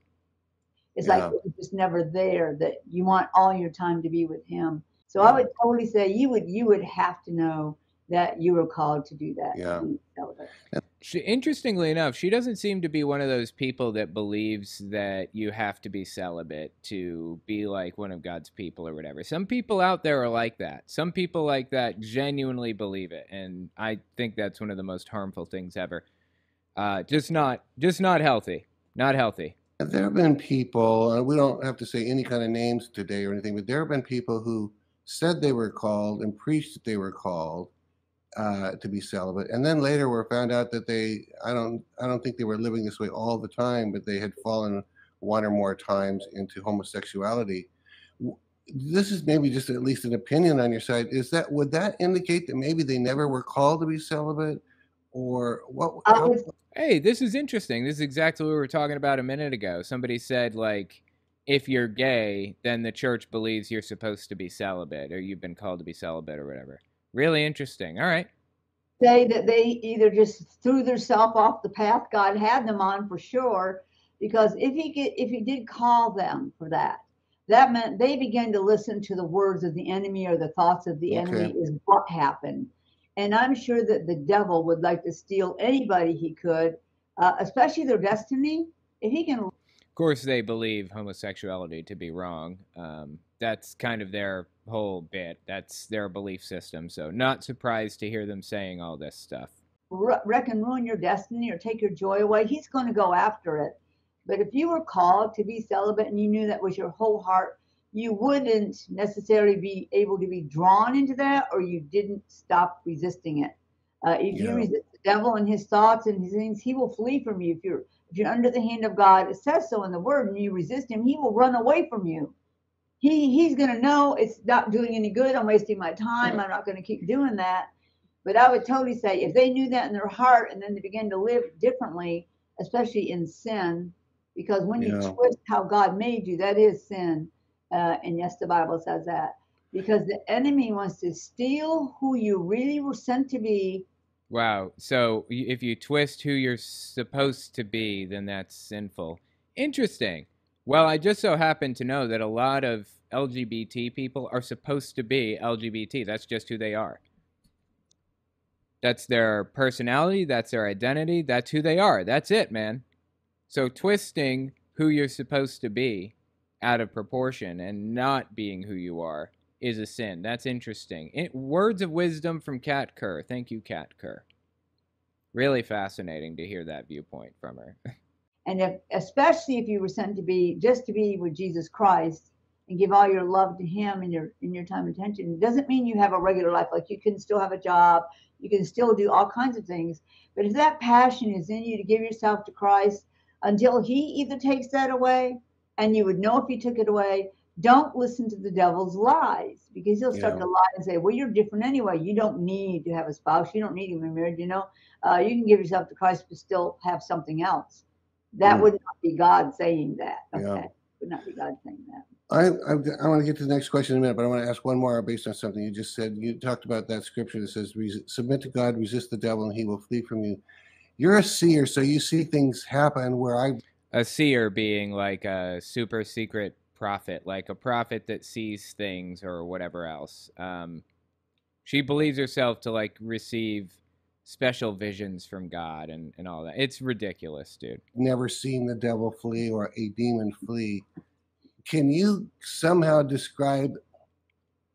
It's like it was just never there, that you want all your time to be with him. So I would totally say you would have to know that you were called to do that. Yeah. She, interestingly enough, she doesn't seem to be one of those people that believes that you have to be celibate to be like one of God's people or whatever. Some people out there are like that. Some people like that genuinely believe it, and I think that's one of the most harmful things ever. Just not healthy. Not healthy. There have been people, and we don't have to say any kind of names today or anything, but there have been people who said they were called and preached that they were called to be celibate, and then later were found out that I don't think they were living this way all the time, but they had fallen one or more times into homosexuality. This is maybe just at least an opinion on your side. Would that indicate that maybe they never were called to be celibate, or what? Hey, this is interesting. This is exactly what we were talking about a minute ago. Somebody said, like, if you're gay, then the church believes you're supposed to be celibate, or you've been called to be celibate or whatever. Really interesting. All right. Say that they either just threw themselves off the path God had them on for sure, because if he did call them for that, that meant they began to listen to the words of the enemy or the thoughts of the enemy is what happened. And I'm sure that the devil would like to steal anybody he could, especially their destiny, if he can. Of course, they believe homosexuality to be wrong. That's kind of their whole bit. That's their belief system. So not surprised to hear them saying all this stuff. Wreck and ruin your destiny or take your joy away. He's going to go after it. But if you were called to be celibate and you knew that was your whole heart, you wouldn't necessarily be able to be drawn into that, or you didn't stop resisting it. If you resist the devil and his thoughts and his things, he will flee from you. If you're under the hand of God, it says so in the word, and you resist him, he will run away from you. he's going to know it's not doing any good. I'm wasting my time. I'm not going to keep doing that. But I would totally say if they knew that in their heart and then they began to live differently, especially in sin, because when you twist how God made you, that is sin. And yes, the Bible says that. Because the enemy wants to steal who you really were sent to be. Wow. So if you twist who you're supposed to be, then that's sinful. Interesting. Well, I just so happen to know that a lot of LGBT people are supposed to be LGBT. That's just who they are. That's their personality. That's their identity. That's who they are. That's it, man. So twisting who you're supposed to be out of proportion and not being who you are is a sin. That's interesting. Words of wisdom from Kat Kerr. Thank you, Kat Kerr. Really fascinating to hear that viewpoint from her. And if, especially if you were sent to be, just to be with Jesus Christ and give all your love to him and your time and attention, it doesn't mean you have a regular life. Like you can still have a job. You can still do all kinds of things. But if that passion is in you to give yourself to Christ until he either takes that away, and you would know if he took it away, don't listen to the devil's lies, because he'll start to lie and say, well, you're different anyway. You don't need to have a spouse. You don't need to be married. You know, you can give yourself to Christ, but still have something else. That would not be God saying that. Okay. Yeah. Would not be God saying that. I want to get to the next question in a minute, but I want to ask one more based on something you just said. You talked about that scripture that says, submit to God, resist the devil, and he will flee from you. You're a seer, so you see things happen where a seer being like a super secret prophet, like a prophet that sees things or whatever else. She believes herself to like receive special visions from God and all that. It's ridiculous, dude. Never seen the devil flee or a demon flee. Can you somehow describe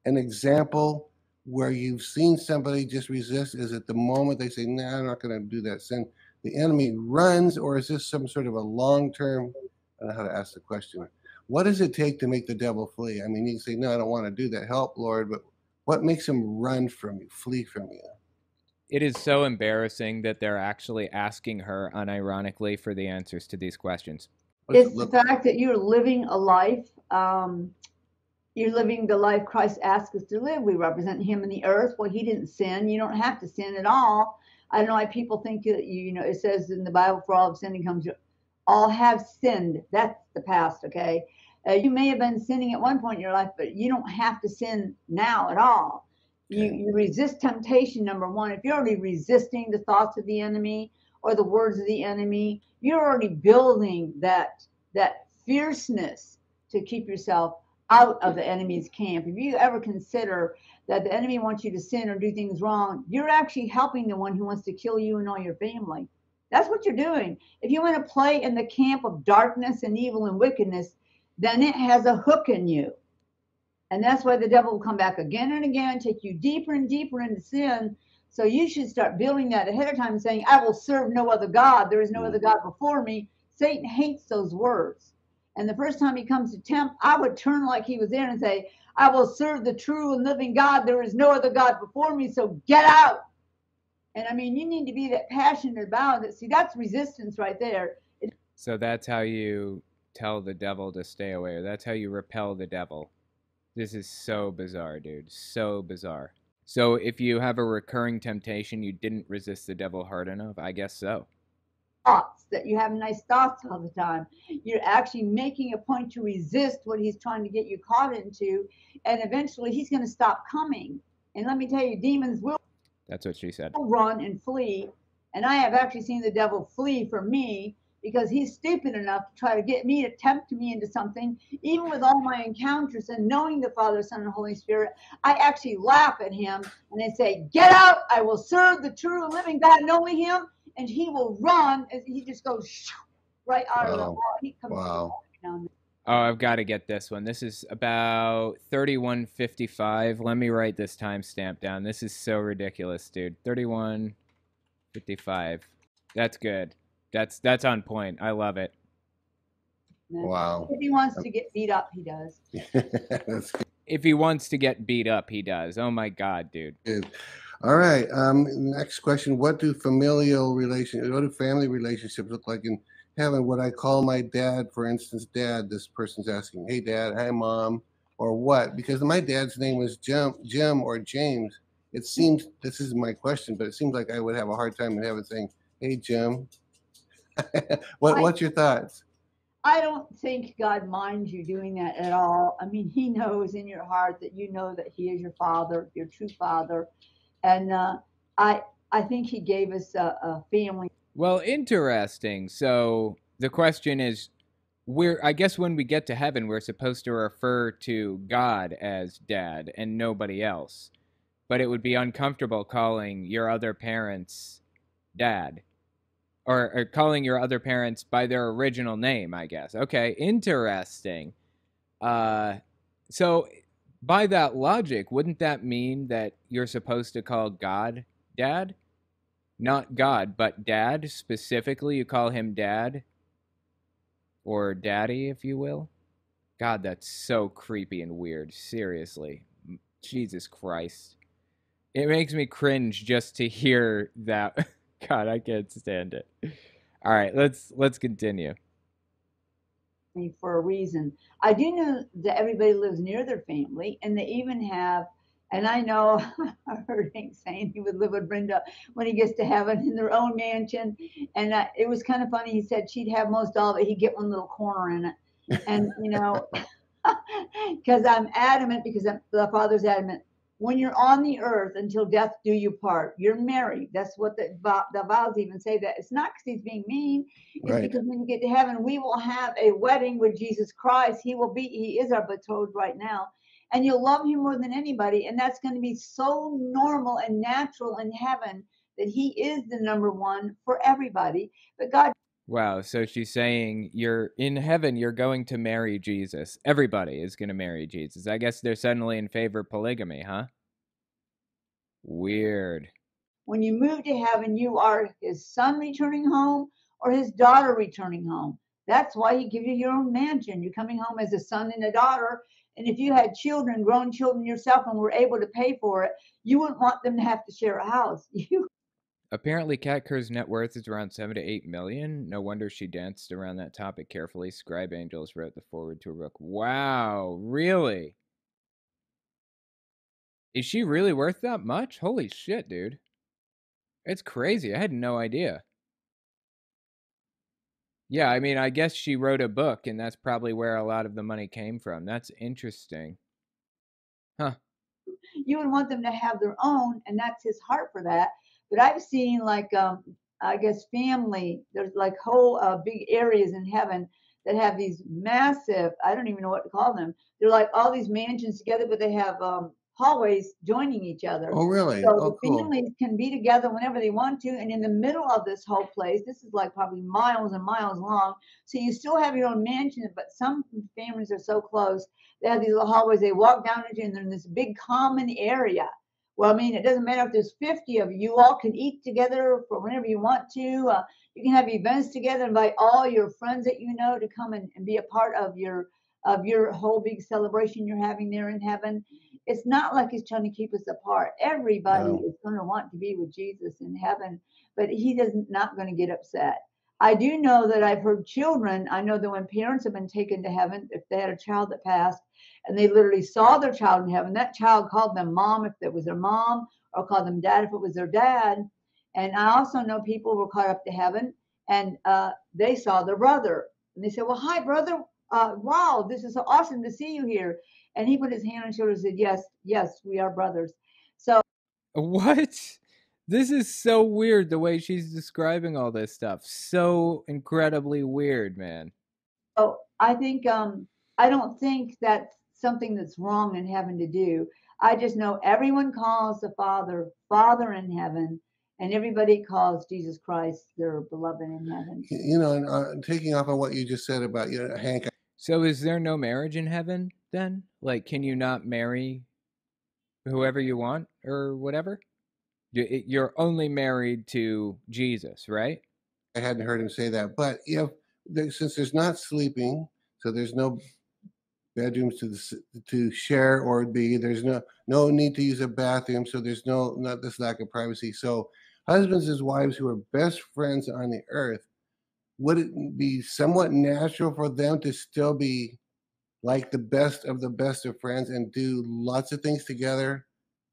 an example where you've seen somebody just resist? Is it the moment they say, no, I'm not going to do that sin? The enemy runs, or is this some sort of a long-term, I don't know how to ask the question. What does it take to make the devil flee? I mean, you can say, no, I don't want to do that. Help, Lord. But what makes him run from you, flee from you? It is so embarrassing that they're actually asking her unironically for the answers to these questions. It's the fact that you're living a life. You're living the life Christ asked us to live. We represent him in the earth. Well, he didn't sin. You don't have to sin at all. I don't know why people think that, you know, it says in the Bible, for all of sinning comes, all have sinned. That's the past, okay? You may have been sinning at one point in your life, but you don't have to sin now at all. You resist temptation, number one. If you're already resisting the thoughts of the enemy or the words of the enemy, you're already building that fierceness to keep yourself out of the enemy's camp. If you ever consider that the enemy wants you to sin or do things wrong, you're actually helping the one who wants to kill you and all your family. That's what you're doing. If you want to play in the camp of darkness and evil and wickedness, then it has a hook in you. And that's why the devil will come back again and again, take you deeper and deeper into sin. So you should start building that ahead of time and saying, I will serve no other God. There is no other God before me. Satan hates those words. And the first time he comes to tempt, I would turn like he was there and say, I will serve the true and living God. There is no other God before me, so get out. And I mean, you need to be that passionate about it. See, that's resistance right there. So that's how you tell the devil to stay away, or that's how you repel the devil. This is so bizarre, dude. So bizarre. So if you have a recurring temptation, you didn't resist the devil hard enough? I guess so. Thoughts, that you have nice thoughts all the time. You're actually making a point to resist what he's trying to get you caught into, and eventually he's going to stop coming. And let me tell you, demons will That's what she said. Run and flee. And I have actually seen the devil flee from me because he's stupid enough to try to get me to tempt me into something. Even with all my encounters and knowing the Father, Son, and Holy Spirit, I actually laugh at him and I say, get out, I will serve the true and living God, and only him. And he will run, and he just goes right out of the wall. He comes down. Oh, I've got to get this one. This is about 31:55. Let me write this timestamp down. This is so ridiculous, dude. 31:55. That's good. That's on point. I love it. Wow. If he wants to get beat up, he does. That's good. If he wants to get beat up, he does. Oh, my God, dude. Good. All right. Next question. What do family relationships look like in heaven? Would I call my dad, for instance? Dad, this person's asking, hey, Dad, hi, Mom. or what? Because my dad's name was Jim or James. It seems, this is my question, but it seems like I would have a hard time in heaven saying, hey, Jim. What's your thoughts? I don't think God minds you doing that at all. I mean, he knows in your heart that you know that he is your father, your true father. And I think he gave us a family. Well, interesting. So the question is, I guess when we get to heaven, we're supposed to refer to God as dad and nobody else. But it would be uncomfortable calling your other parents dad. Or calling your other parents by their original name, I guess. Okay, interesting. So by that logic, wouldn't that mean that you're supposed to call God dad? Not God, but dad specifically? You call him dad? Or daddy, if you will? God, that's so creepy and weird. Seriously. Jesus Christ. It makes me cringe just to hear that. God, I can't stand it. All right, let's continue. For a reason. I do know that everybody lives near their family, and they even have, and I know I heard Hank saying he would live with Brenda when he gets to heaven in their own mansion, and it was kind of funny. He said she'd have most all of it. He'd get one little corner in it, and, you know, because I'm adamant, because the Father's adamant. When you're on the earth, until death do you part, you're married. That's what the vows even say that. It's not because he's being mean. It's right. Because when you get to heaven, we will have a wedding with Jesus Christ. He is our betrothed right now. And you'll love him more than anybody. And that's going to be so normal and natural in heaven that he is the number one for everybody. But God. Wow. So she's saying you're in heaven, you're going to marry Jesus. Everybody is going to marry Jesus. I guess they're suddenly in favor of polygamy, huh? Weird. When you move to heaven, you are his son returning home or his daughter returning home. That's why he gives you your own mansion. You're coming home as a son and a daughter. And if you had children, grown children yourself, and were able to pay for it, you wouldn't want them to have to share a house. Apparently, Kat Kerr's net worth is around $7 to $8 million. No wonder she danced around that topic carefully. Scribe Angels wrote the foreword to her book. Wow, really? Is she really worth that much? Holy shit, dude. It's crazy. I had no idea. Yeah, I mean, I guess she wrote a book, and that's probably where a lot of the money came from. That's interesting. Huh. You would want them to have their own, and that's his heart for that. But I've seen, like, I guess family, there's like whole big areas in heaven that have these massive, I don't even know what to call them. They're like all these mansions together, but they have hallways joining each other. Oh, really? So the families can be together whenever they want to. And in the middle of this whole place, this is like probably miles and miles long. So you still have your own mansion, but some families are so close. They have these little hallways they walk down into, and they're in this big common area. Well, I mean, it doesn't matter if there's 50 of you. You all can eat together for whenever you want to. You can have events together, invite all your friends that you know to come and be a part of your whole big celebration you're having there in heaven. It's not like he's trying to keep us apart. Everybody is going to want to be with Jesus in heaven, but he is not going to get upset. I do know that I've heard children, I know that when parents have been taken to heaven, if they had a child that passed, and they literally saw their child in heaven, that child called them mom if it was their mom, or called them dad if it was their dad. And I also know people were caught up to heaven, and they saw their brother. And they said, well, hi, brother. Wow, this is so awesome to see you here. And he put his hand on his shoulder and said, yes, we are brothers. So what? This is so weird the way she's describing all this stuff. So incredibly weird, man. Oh, I think, I don't think that's something that's wrong in heaven to do. I just know everyone calls the Father in heaven, and everybody calls Jesus Christ their beloved in heaven. You know, and taking off on what you just said about Hank. So is there no marriage in heaven then? Like, can you not marry whoever you want or whatever? You're only married to Jesus, right? I hadn't heard him say that, but since there's not sleeping, so there's no bedrooms to share or be, there's no need to use a bathroom, so there's not this lack of privacy. So husbands and wives who are best friends on the earth, would it be somewhat natural for them to still be like the best of friends and do lots of things together.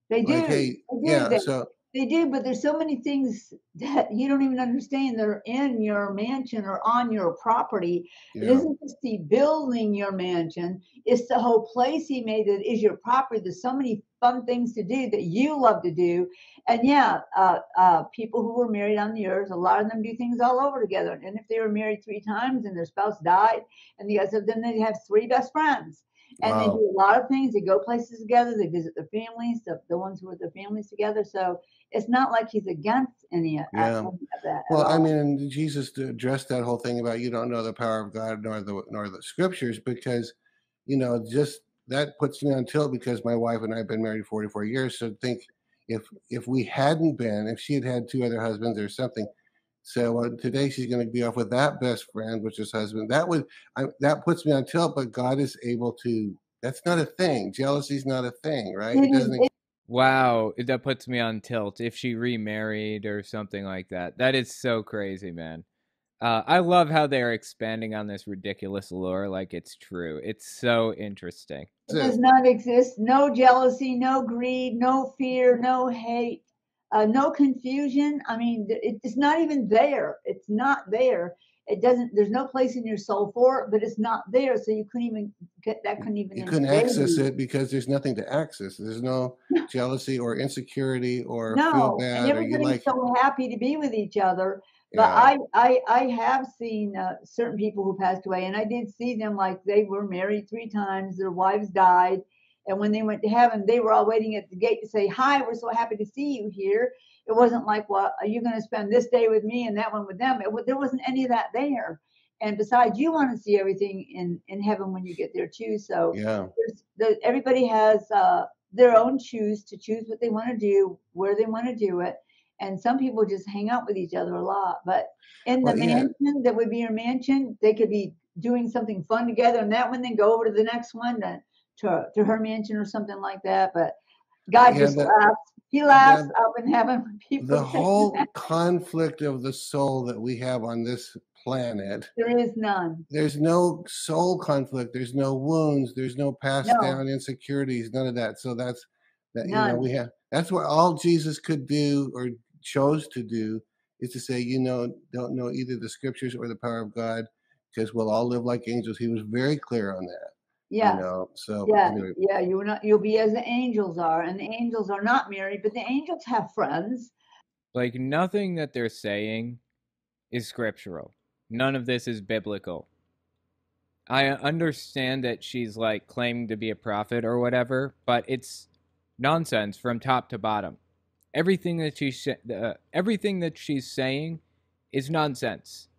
They do. Like, hey, they do. Yeah, they do, but there's so many things that you don't even understand that are in your mansion or on your property. Yeah. It isn't just the building your mansion. It's the whole place he made that is your property. There's so many fun things to do that you love to do. And yeah, people who were married on the earth, a lot of them do things all over together. And if they were married 3 times and their spouse died and the other, then they have 3 best friends. And wow. They do a lot of things. They go places together. They visit their families, the ones who are with their families together. So it's not like he's against any of that. Well, I mean, Jesus addressed that whole thing about you don't know the power of God nor the scriptures, because, you know, just that puts me on tilt because my wife and I have been married 44 years. So think if we hadn't been, if she had had 2 other husbands or something. So today she's going to be off with that best friend, which is husband. That puts me on tilt, but God is able to. That's not a thing. Jealousy's not a thing, right? It doesn't. Wow, that puts me on tilt. If she remarried or something like that, that is so crazy, man. I love how they're expanding on this ridiculous lore like it's true. It's so interesting. It does not exist. No jealousy, no greed, no fear, no hate. No confusion. I mean, it's not even there. It's not there. It doesn't. There's no place in your soul for it, but it's not there. So you couldn't even get that. You couldn't access it because there's nothing to access. There's no jealousy or insecurity or feel bad. And everybody's so happy to be with each other. But yeah. I have seen certain people who passed away, and I did see them like they were married 3 times. Their wives died. And when they went to heaven, they were all waiting at the gate to say, hi, we're so happy to see you here. It wasn't like, well, are you going to spend this day with me and that one with them? There wasn't any of that there. And besides, you want to see everything in heaven when you get there, too. So yeah. Everybody has their own choice to choose what they want to do, where they want to do it. And some people just hang out with each other a lot. But in the mansion, that would be your mansion, they could be doing something fun together. And that one, then go over to the next one to her mansion or something like that, but God just laughs. He laughs up in heaven when people. The whole conflict of the soul that we have on this planet. There is none. There's no soul conflict. There's no wounds. There's no passed down insecurities. None of that. So you know we have. That's what all Jesus could do or chose to do is to say, you know, don't know either the scriptures or the power of God, because we'll all live like angels. He was very clear on that. Yeah. You know, so anyway. Yeah. You'll be as the angels are, and the angels are not married, but the angels have friends. Like, nothing that they're saying is scriptural. None of this is biblical. I understand that she's like claiming to be a prophet or whatever, but it's nonsense from top to bottom. Everything that she's saying is nonsense.